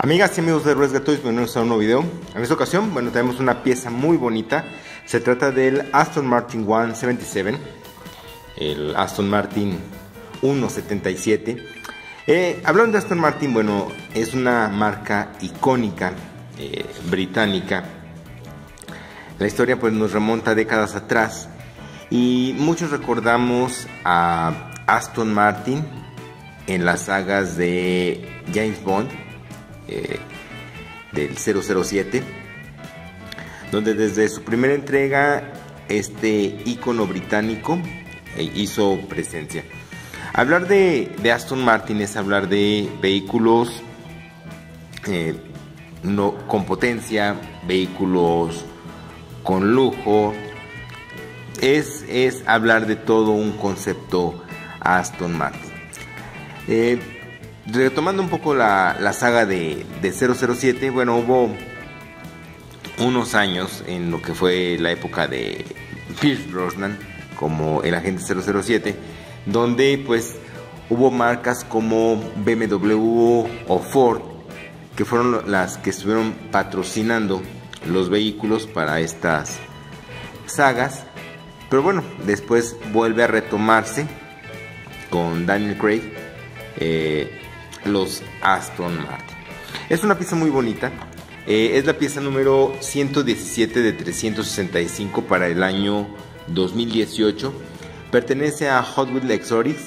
Amigas y amigos de Ruezga Toys, bienvenidos a un nuevo video. En esta ocasión, bueno, tenemos una pieza muy bonita. Se trata del Aston Martin One-77, el Aston Martin 1.77. Hablando de Aston Martin, bueno, es una marca icónica británica. La historia pues nos remonta décadas atrás y muchos recordamos a Aston Martin en las sagas de James Bond, del 007, donde desde su primera entrega este ícono británico hizo presencia. Hablar de Aston Martin es hablar de vehículos con potencia, vehículos con lujo, es hablar de todo un concepto Aston Martin. Retomando un poco la saga de 007, bueno, hubo unos años en lo que fue la época de Pierce Brosnan como el agente 007, donde pues hubo marcas como BMW o Ford que fueron las que estuvieron patrocinando los vehículos para estas sagas. Pero bueno, después vuelve a retomarse con Daniel Craig los Aston Martin. Es una pieza muy bonita, es la pieza número 117 de 365 para el año 2018. Pertenece a Hot Wheels Exotics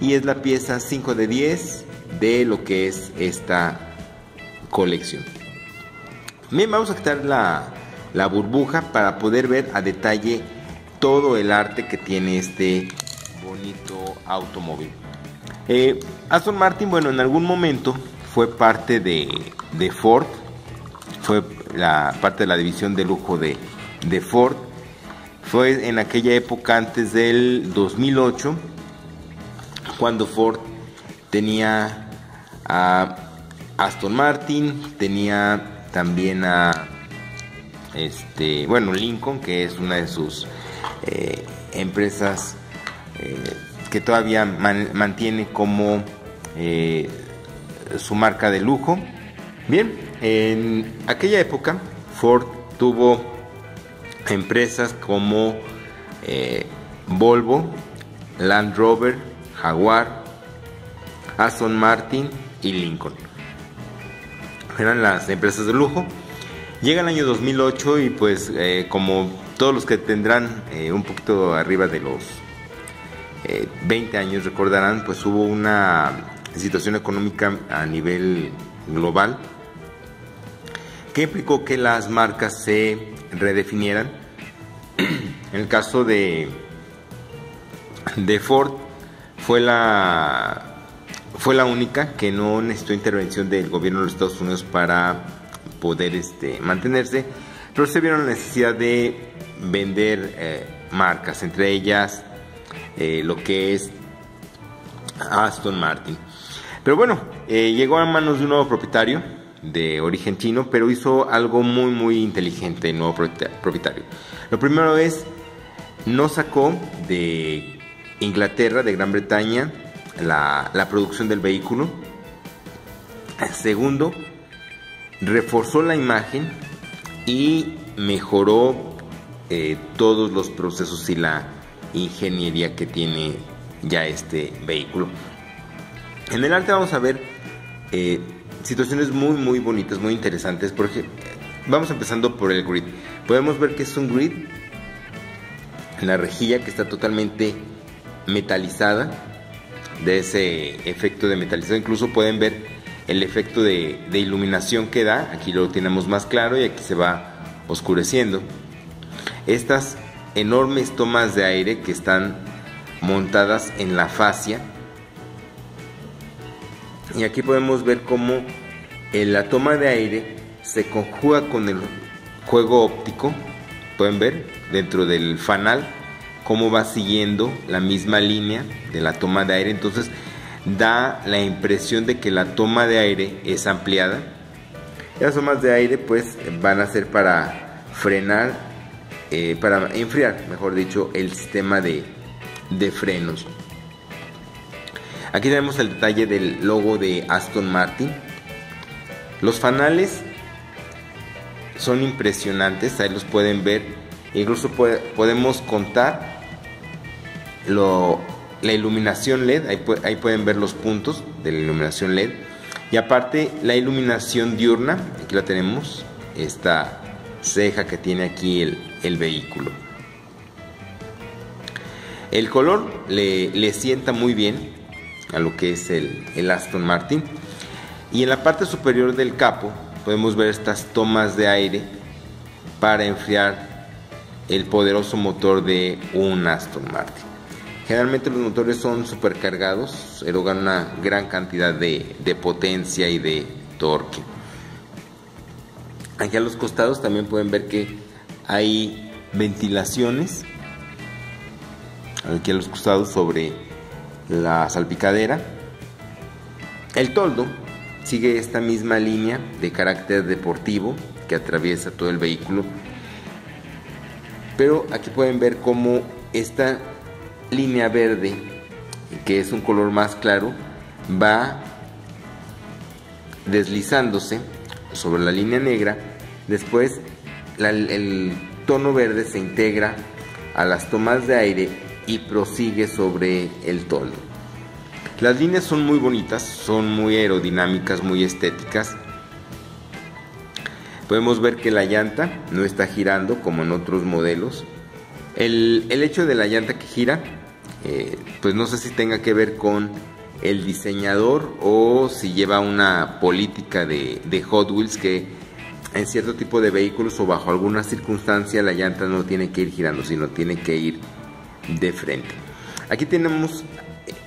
y es la pieza 5 de 10 de lo que es esta colección. Bien, vamos a quitar la burbuja para poder ver a detalle todo el arte que tiene este bonito automóvil. Aston Martin, bueno, en algún momento fue parte de Ford, fue parte de la división de lujo de Ford. Fue en aquella época antes del 2008 cuando Ford tenía a Aston Martin, tenía también a Lincoln, que es una de sus empresas que todavía mantiene como su marca de lujo. Bien, en aquella época Ford tuvo empresas como Volvo, Land Rover, Jaguar, Aston Martin y Lincoln. Eran las empresas de lujo. Llega el año 2008 y pues como todos los que tendrán un poquito arriba de los 20 años recordarán, pues hubo una situación económica a nivel global que implicó que las marcas se redefinieran. En el caso de Ford fue la única que no necesitó intervención del gobierno de los Estados Unidos para poder mantenerse, pero se vieron la necesidad de vender marcas, entre ellas lo que es Aston Martin. Pero bueno, llegó a manos de un nuevo propietario de origen chino, pero hizo algo muy muy inteligente el nuevo propietario. Lo primero es, no sacó de Inglaterra, de Gran Bretaña, la producción del vehículo. Segundo, reforzó la imagen y mejoró todos los procesos y la ingeniería que tiene ya este vehículo. En el arte vamos a ver situaciones muy muy bonitas, muy interesantes. Porque vamos empezando por el grid. Podemos ver que es un grid, la rejilla que está totalmente metalizada, de ese efecto de metalizado. Incluso pueden ver el efecto de iluminación que da. Aquí lo tenemos más claro y aquí se va oscureciendo. Estas enormes tomas de aire que están montadas en la fascia. Y aquí podemos ver cómo la toma de aire se conjuga con el juego óptico. Pueden ver dentro del fanal cómo va siguiendo la misma línea de la toma de aire. Entonces da la impresión de que la toma de aire es ampliada. Las tomas de aire pues van a ser para frenar, para enfriar, mejor dicho, el sistema de frenos. Aquí tenemos el detalle del logo de Aston Martin, Los fanales son impresionantes, ahí los pueden ver. Incluso podemos contar la iluminación LED, ahí pueden ver los puntos de la iluminación LED. Y aparte la iluminación diurna, aquí la tenemos, esta ceja que tiene aquí el vehículo. El color le sienta muy bien a lo que es el Aston Martin. Y en la parte superior del capó podemos ver estas tomas de aire para enfriar el poderoso motor de un Aston Martin. Generalmente los motores son supercargados, erogan una gran cantidad de potencia y de torque. Aquí a los costados también pueden ver que hay ventilaciones, aquí a los costados sobre la salpicadera. El toldo sigue esta misma línea de carácter deportivo que atraviesa todo el vehículo, pero aquí pueden ver cómo esta línea verde, que es un color más claro, va deslizándose sobre la línea negra. Después el tono verde se integra a las tomas de aire y prosigue sobre el toldo. Las líneas son muy bonitas, son muy aerodinámicas, muy estéticas. Podemos ver que la llanta no está girando como en otros modelos. El hecho de la llanta que gira, pues no sé si tenga que ver con el diseñador o si lleva una política de Hot Wheels, que en cierto tipo de vehículos o bajo alguna circunstancia la llanta no tiene que ir girando, sino tiene que ir de frente. Aquí tenemos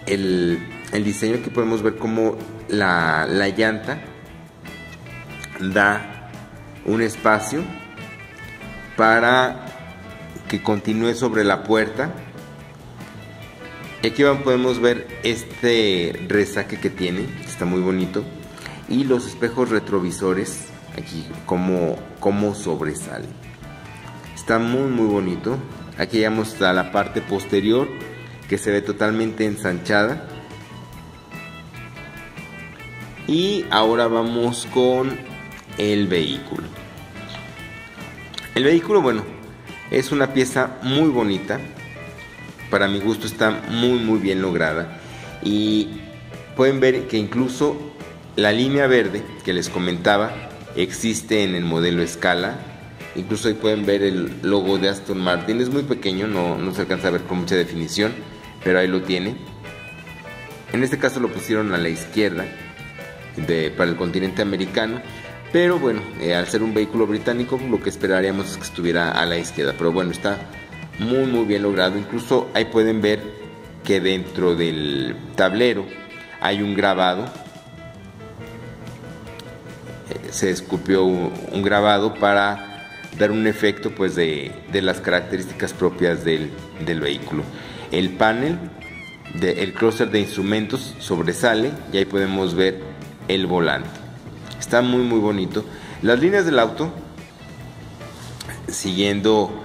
el diseño, que podemos ver cómo la llanta da un espacio para que continúe sobre la puerta. Aquí podemos ver este resaque que tiene, está muy bonito, y los espejos retrovisores aquí como sobresalen, está muy bonito. Aquí llegamos a la parte posterior, que se ve totalmente ensanchada, y ahora vamos con el vehículo. El vehículo, bueno, es una pieza muy bonita, para mi gusto está muy bien lograda, y pueden ver que incluso la línea verde que les comentaba existe en el modelo Escala. Incluso ahí pueden ver el logo de Aston Martin, es muy pequeño, no se alcanza a ver con mucha definición, pero ahí lo tiene. En este caso lo pusieron a la izquierda para el continente americano, pero bueno, al ser un vehículo británico lo que esperaríamos es que estuviera a la izquierda, pero bueno, está muy bien logrado. Incluso ahí pueden ver que dentro del tablero hay un grabado, se esculpió un grabado para dar un efecto pues de las características propias del vehículo. El panel, el clúster de instrumentos sobresale, y ahí podemos ver el volante, está muy bonito. Las líneas del auto, siguiendo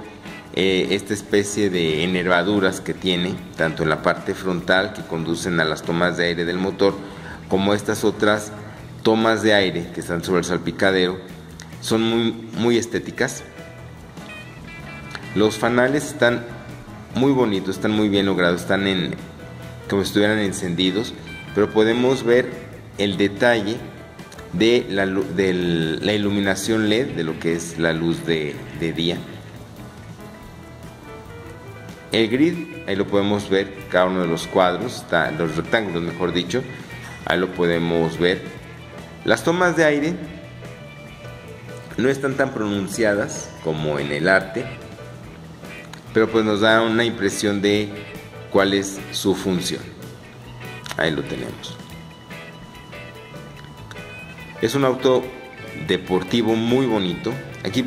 esta especie de enervaduras que tiene, tanto en la parte frontal que conducen a las tomas de aire del motor, como estas otras tomas de aire que están sobre el salpicadero, son muy estéticas. Los fanales están muy bonitos, están muy bien logrados, están como si estuvieran encendidos, pero podemos ver el detalle de la iluminación LED, de lo que es la luz de día. El grid, ahí lo podemos ver, cada uno de los cuadros, los rectángulos mejor dicho, ahí lo podemos ver. Las tomas de aire no están tan pronunciadas como en el arte, pero pues nos da una impresión de cuál es su función. Ahí lo tenemos. Es un auto deportivo muy bonito. Aquí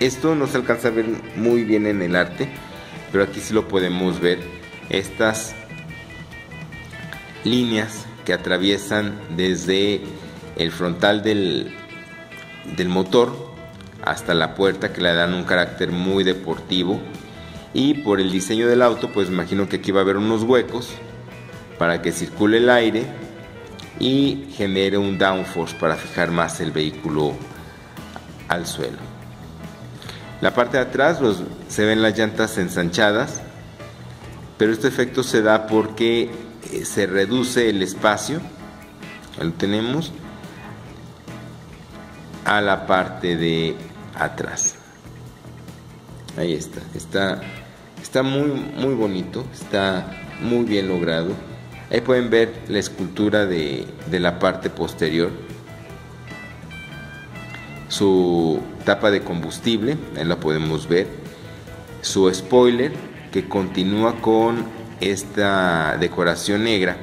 esto no se alcanza a ver muy bien en el arte, pero aquí sí lo podemos ver, estas líneas que atraviesan desde el frontal del motor hasta la puerta, que le dan un carácter muy deportivo. Y por el diseño del auto, pues imagino que aquí va a haber unos huecos para que circule el aire y genere un downforce para fijar más el vehículo al suelo. La parte de atrás se ven las llantas ensanchadas, pero este efecto se da porque se reduce el espacio, ya lo tenemos, a la parte de atrás. Ahí está, está muy bonito, está muy bien logrado. Ahí pueden ver la escultura de la parte posterior, su tapa de combustible, ahí la podemos ver, su spoiler que continúa con esta decoración negra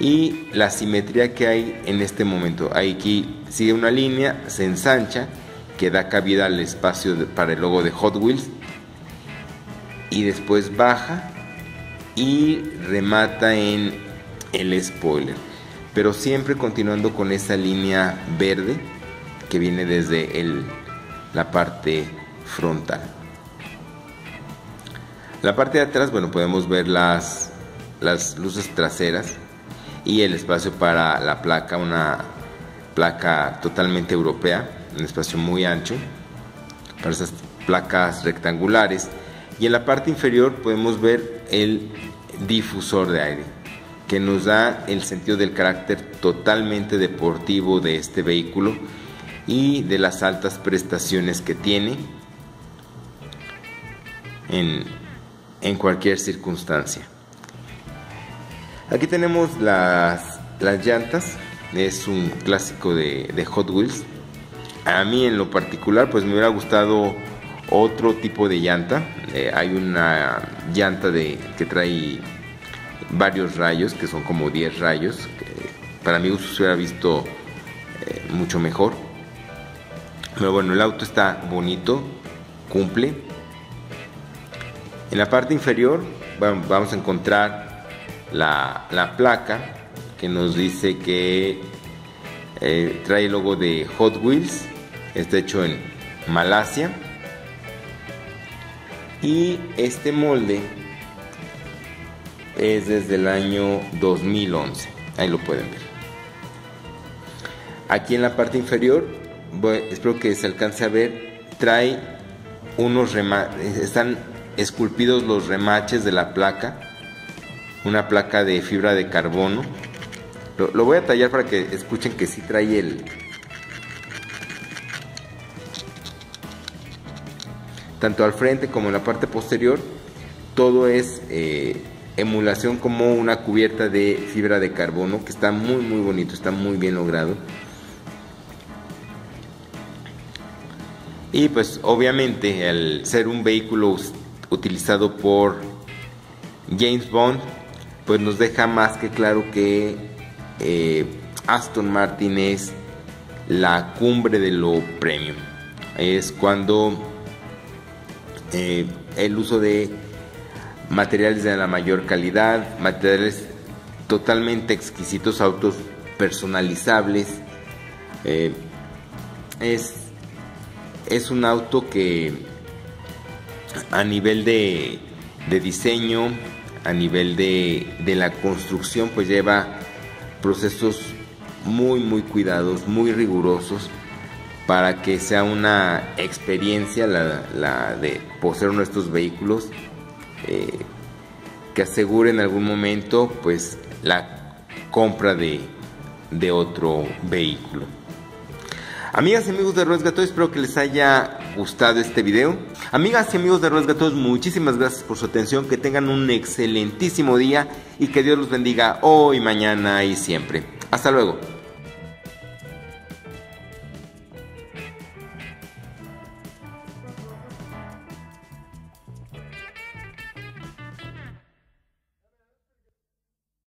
y la simetría que hay en este momento. Aquí sigue una línea, se ensancha, que da cabida al espacio para el logo de Hot Wheels, y después baja y remata en el spoiler, pero siempre continuando con esa línea verde que viene desde la parte frontal. La parte de atrás, bueno, podemos ver las luces traseras y el espacio para la placa, una placa totalmente europea, un espacio muy ancho para esas placas rectangulares. Y en la parte inferior podemos ver el difusor de aire, que nos da el sentido del carácter totalmente deportivo de este vehículo y de las altas prestaciones que tiene en cualquier circunstancia. Aquí tenemos las llantas, es un clásico de Hot Wheels. A mí en lo particular pues me hubiera gustado otro tipo de llanta. Hay una llanta que trae varios rayos, que son como 10 rayos, que para mi gusto se hubiera visto mucho mejor. Pero bueno, el auto está bonito, cumple. En la parte inferior vamos a encontrar la placa que nos dice que trae el logo de Hot Wheels, está hecho en Malasia. Y este molde es desde el año 2011, ahí lo pueden ver. Aquí en la parte inferior, espero que se alcance a ver, trae unos remaches, están esculpidos los remaches de la placa, una placa de fibra de carbono. Lo voy a tallar para que escuchen que sí trae tanto al frente como en la parte posterior, todo es emulación como una cubierta de fibra de carbono, que está muy bonito, está muy bien logrado. Y pues obviamente al ser un vehículo utilizado por James Bond, pues nos deja más que claro que Aston Martin es la cumbre de lo premium. Es cuando el uso de materiales de la mayor calidad, materiales totalmente exquisitos, autos personalizables. Es un auto que a nivel de diseño, a nivel de la construcción, pues lleva procesos muy cuidados, muy rigurosos, para que sea una experiencia la de poseer uno de estos vehículos que asegure en algún momento pues la compra de otro vehículo. Amigas y amigos de Ruezga Toys, espero que les haya gustado este video. Amigas y amigos de Ruezga Toys, muchísimas gracias por su atención, que tengan un excelentísimo día y que Dios los bendiga hoy, mañana y siempre. Hasta luego.